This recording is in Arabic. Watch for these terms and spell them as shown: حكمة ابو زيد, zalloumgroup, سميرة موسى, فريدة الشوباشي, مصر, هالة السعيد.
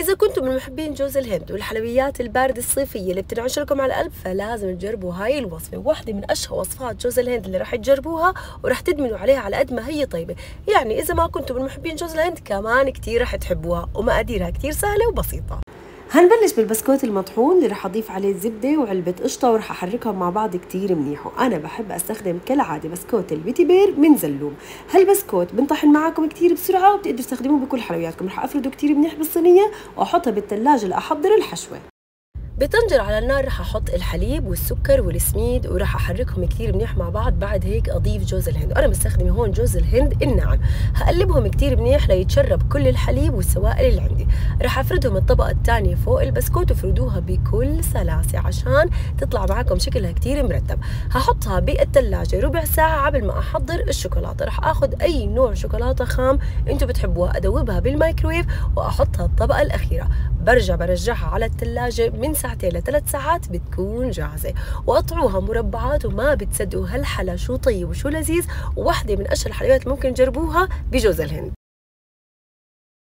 إذا كنتم من محبين جوز الهند والحلويات الباردة الصيفية اللي بتنعش لكم على القلب، فلازم تجربوا هاي الوصفة، واحدة من أشهى وصفات جوز الهند اللي راح تجربوها وراح تدمنوا عليها على قد ما هي طيبة. يعني إذا ما كنتم من محبين جوز الهند كمان كتير راح تحبوها، ومقاديرها كتير سهلة وبسيطة. هنبلش بالبسكوت المطحون اللي رح اضيف عليه زبده وعلبه قشطه ورح احركهم مع بعض كتير منيح، وانا بحب استخدم كالعاده بسكوت البيتي بير من زلوم. هالبسكوت بنطحن معاكم كتير بسرعه وبتقدروا تستخدموه بكل حلوياتكم. رح افرده كتير منيح بالصينيه واحطها بالثلاجه لاحضر الحشوه. بطنجرة على النار رح احط الحليب والسكر والسميد وراح احركهم كتير منيح مع بعض. بعد هيك اضيف جوز الهند، وانا مستخدمه هون جوز الهند الناعم. هقلبهم كتير منيح ليتشرب كل الحليب والسوائل اللي عندي. رح افردهم الطبقة الثانية فوق البسكوت وفردوها بكل سلاسة عشان تطلع معكم شكلها كتير مرتب. هحطها بالثلاجة ربع ساعة قبل ما احضر الشوكولاتة. رح اخذ اي نوع شوكولاتة خام انتم بتحبوها، ادوبها بالمايكرويف واحطها الطبقة الأخيرة. برجعها على الثلاجة من ساعتين لثلاث ساعات بتكون جاهزة. وقطعوها مربعات وما بتصدقوا هالحلا شو طيب وشو لذيذ، وواحدة من أشهر الحلويات ممكن تجربوها بجوز الهند.